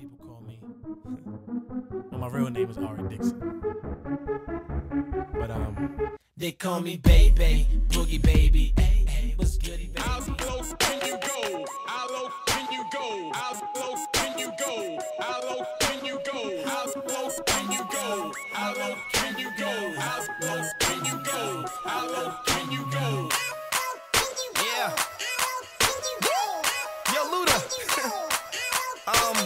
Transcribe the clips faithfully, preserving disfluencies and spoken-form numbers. people call me. Well, my real name is Arie Dixon. But um, they call me baby, boogie baby. Hey, hey, what's goody, baby? How low can you go? How low can you go? How low can you go? How low can you go? How low can you go? How low can you go? How low can you go? How low can you go? Yeah. Yo, Luda. Um,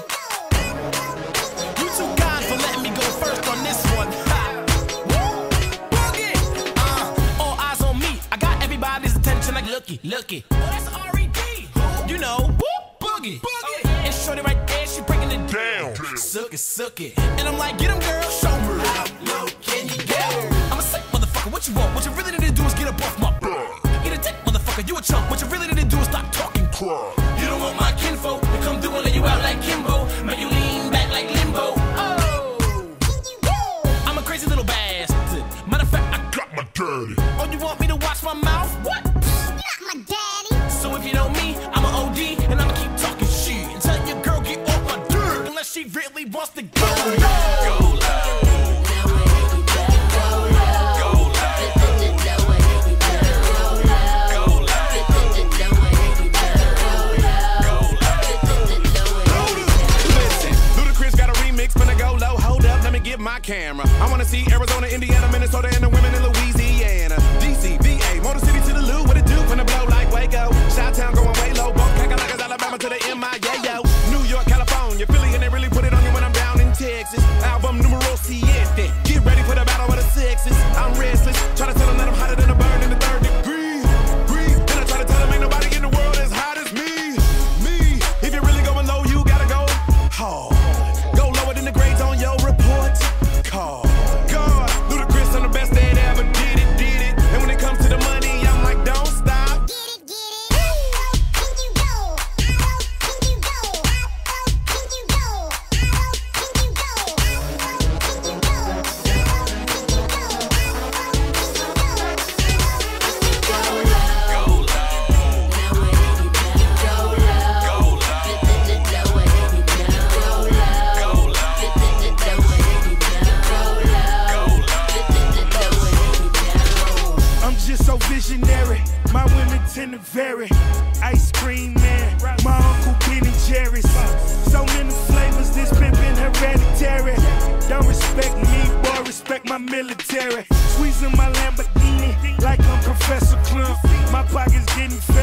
you too kind for letting me go first on this one. Ha! Woo! Boogie! Uh, all eyes on me. I got everybody's attention like looky, looky. Oh, that's R E D. You know, whoop, boogie. Boogie. And shorty right there, she breaking it down. Suck it, suck it. And I'm like, get him, girl, show me. How low can you go? I'm a sick motherfucker, what you want? What you really need to do is get up off my butt. Get a dick, motherfucker, you a chump. What you really need to do is stop talking crap. You don't want my kinfolk to come through and let you out like Kimbo. Make you lean back like limbo. Oh, I'm a crazy little bastard. Matter of fact, I got my daddy. Oh, you want me to watch my mouth? What? Not my daddy. So if you know me, I'm an O D and I'ma keep talking shit until your girl get off my dirt. Unless she really wants to go low. Go low. My camera. I wanna see Arizona, Indiana, Minnesota, and the women in Louisiana. D C, V A, Motor City to the Lou, what it do when it blow like Waco. Chi-town going way low, both Cacalaca's Alabama to the M I A O. New York, California, Philly, and they really put it on you when I'm down in Texas. Album numero siete. Get ready for the battle of the sexes. I'm restless, try to tell them that I'm hotter than a bird in the third degree. Breathe. Then I try to tell them ain't nobody in the world as hot as me. Me. If you're really going low, you gotta go hard. Go lower than the grades on your report. God, Ludacris, I'm the best that ever did it, did it. And when it comes to the money, I'm like, don't stop. Get it, get it. How can you go? How can you go? How can you go? How can you go? How can you go? How can you go? How can you go? How can you go? Go low. Go low. Go low. Go low. Go low. Go low. So visionary, my women tend to vary. Ice cream man, my uncle Ben and Jerry's. So many flavors, this pimpin' hereditary. Don't respect me, boy, respect my military. Squeezing my Lamborghini like I'm Professor Clump. My pockets didn't fit.